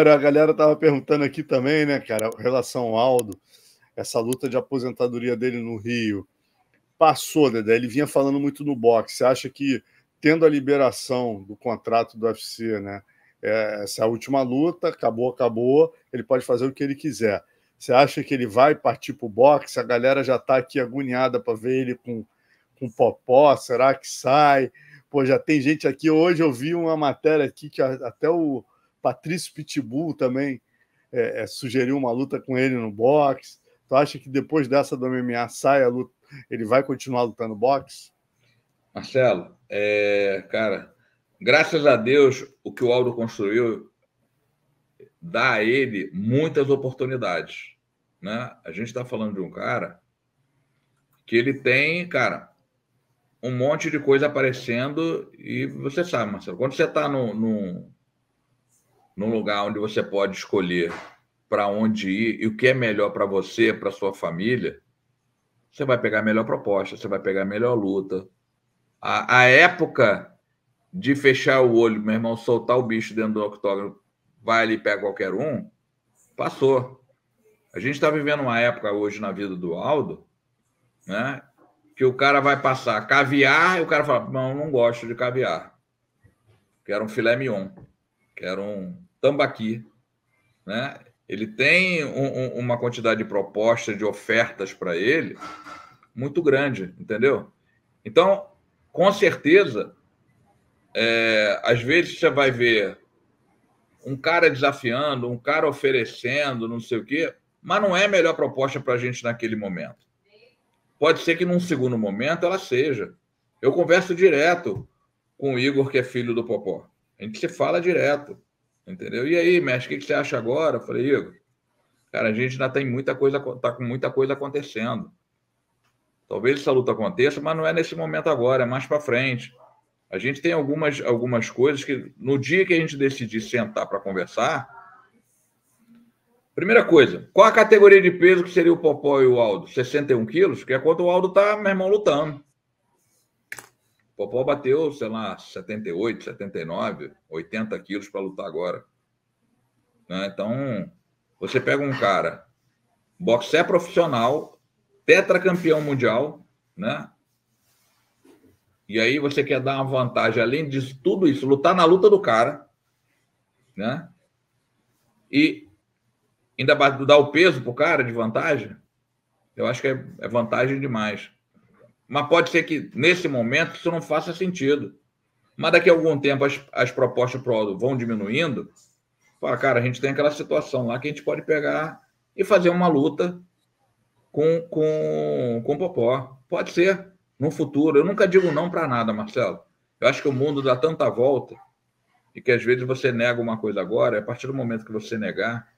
Agora, a galera tava perguntando aqui também, né, cara, em relação ao Aldo, essa luta de aposentadoria dele no Rio. Passou, Dedé, ele vinha falando muito do boxe. Você acha que, tendo a liberação do contrato do UFC, né, essa última luta, acabou, ele pode fazer o que ele quiser. Você acha que ele vai partir pro boxe? A galera já tá aqui agoniada para ver ele com Popó, será que sai? Pô, já tem gente aqui, hoje eu vi uma matéria aqui que até o Patrício Pitbull também sugeriu uma luta com ele no boxe. Tu acha que depois dessa do MMA sai a luta, ele vai continuar lutando boxe? Marcelo, cara, graças a Deus o que o Aldo construiu dá a ele muitas oportunidades, né? A gente está falando de um cara que ele tem, cara, um monte de coisa aparecendo e você sabe, Marcelo, quando você está num lugar onde você pode escolher para onde ir e o que é melhor para você, para sua família, você vai pegar a melhor proposta, você vai pegar a melhor luta. A época de fechar o olho, meu irmão, soltar o bicho dentro do octógono, vai ali e pega qualquer um, passou. A gente está vivendo uma época hoje na vida do Aldo, né? Que o cara vai passar caviar e o cara fala, não gosto de caviar. Quero um filé mignon. Quero um tambaqui. Né? Ele tem uma quantidade de propostas, de ofertas para ele, muito grande, entendeu? Então, com certeza, às vezes você vai ver um cara desafiando, um cara oferecendo, não sei o quê, mas não é a melhor proposta para a gente naquele momento. Pode ser que num segundo momento ela seja. Eu converso direto com o Igor, que é filho do Popó. A gente se fala direto, entendeu? E aí, mestre, o que você acha agora? Eu falei, Igor, cara, a gente ainda tem muita coisa, tá com muita coisa acontecendo. Talvez essa luta aconteça, mas não é nesse momento agora, é mais para frente. A gente tem algumas coisas que, no dia que a gente decidir sentar para conversar, primeira coisa, qual a categoria de peso que seria o Popó e o Aldo? 61 quilos? Que é quanto o Aldo tá, meu irmão, lutando. O Popó bateu, sei lá, 78, 79, 80 quilos para lutar agora. Né? Então, você pega um cara, boxeador profissional, tetracampeão mundial, né? E aí você quer dar uma vantagem, além disso, tudo isso, lutar na luta do cara, né? E ainda dá o peso pro cara de vantagem, eu acho que é vantagem demais. Mas pode ser que, nesse momento, isso não faça sentido. Mas daqui a algum tempo as propostas pro Aldo vão diminuindo. Fala, cara, a gente tem aquela situação lá que a gente pode pegar e fazer uma luta com o Popó. Pode ser, no futuro. Eu nunca digo não para nada, Marcelo. Eu acho que o mundo dá tanta volta e que, às vezes, você nega uma coisa agora, a partir do momento que você negar,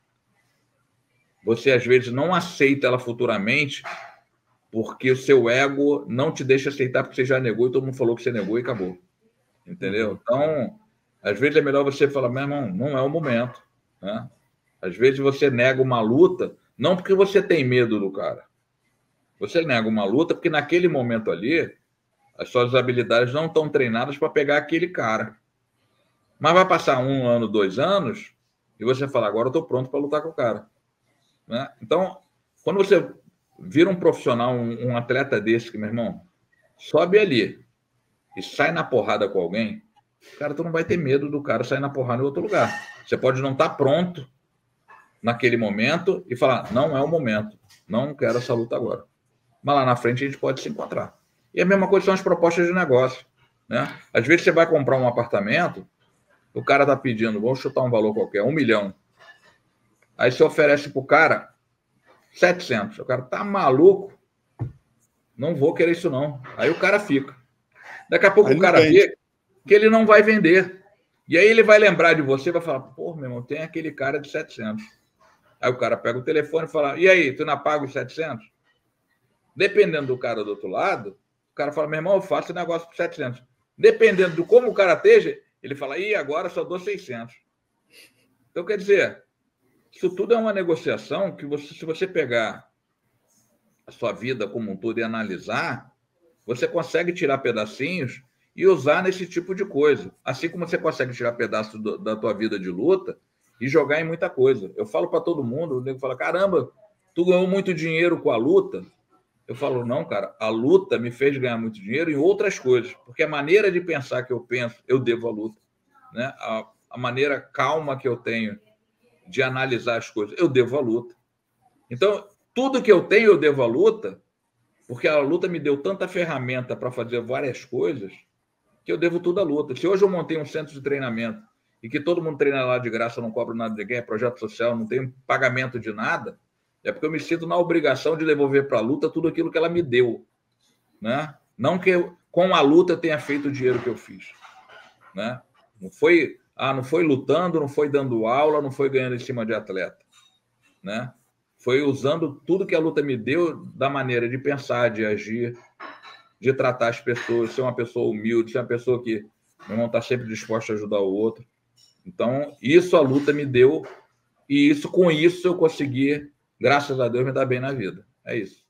você, às vezes, não aceita ela futuramente porque o seu ego não te deixa aceitar porque você já negou e todo mundo falou que você negou e acabou. Entendeu? Então, às vezes é melhor você falar, meu irmão, não é o momento. Né? Às vezes você nega uma luta, não porque você tem medo do cara. Você nega uma luta porque naquele momento ali, as suas habilidades não estão treinadas para pegar aquele cara. Mas vai passar um ano, 2 anos, e você fala, agora eu estou pronto para lutar com o cara. Né? Então, quando você vira um profissional, um atleta desse que, meu irmão, sobe ali e sai na porrada com alguém, cara, tu não vai ter medo do cara sair na porrada em outro lugar. Você pode não estar pronto naquele momento e falar, não é o momento, não quero essa luta agora. Mas lá na frente a gente pode se encontrar. E a mesma coisa são as propostas de negócio. Né? Às vezes você vai comprar um apartamento, o cara tá pedindo, vamos chutar um valor qualquer, 1 milhão. Aí você oferece para o cara 700. O cara tá maluco? Não vou querer isso, não. Aí o cara fica. Daqui a pouco aí o cara vê que ele não vai vender. E aí ele vai lembrar de você e vai falar, pô, meu irmão, tem aquele cara de 700. Aí o cara pega o telefone e fala, e aí, tu não paga os 700? Dependendo do cara do outro lado, o cara fala, meu irmão, eu faço esse negócio por 700. Dependendo de como o cara esteja, ele fala, e agora só dou 600. Então, quer dizer, isso tudo é uma negociação que, se você pegar a sua vida como um todo e analisar, você consegue tirar pedacinhos e usar nesse tipo de coisa. Assim como você consegue tirar pedaços da tua vida de luta e jogar em muita coisa. Eu falo para todo mundo, o nego fala, caramba, tu ganhou muito dinheiro com a luta? Eu falo, não, cara, a luta me fez ganhar muito dinheiro em outras coisas, porque a maneira de pensar que eu penso, eu devo à luta, né? A maneira calma que eu tenho de analisar as coisas, eu devo à luta. Então, tudo que eu tenho, eu devo à luta, porque a luta me deu tanta ferramenta para fazer várias coisas, que eu devo tudo à luta. Se hoje eu montei um centro de treinamento e que todo mundo treina lá de graça, não cobro nada de ninguém, é projeto social, não tem pagamento de nada, é porque eu me sinto na obrigação de devolver para a luta tudo aquilo que ela me deu, né? Não que eu, com a luta, tenha feito o dinheiro que eu fiz, né? Não foi, não foi lutando, não foi dando aula, não foi ganhando em cima de atleta, né? Foi usando tudo que a luta me deu da maneira de pensar, de agir, de tratar as pessoas, ser uma pessoa humilde, ser uma pessoa que não está sempre disposta a ajudar o outro. Então, isso a luta me deu, e isso, com isso eu consegui, graças a Deus, me dar bem na vida. É isso.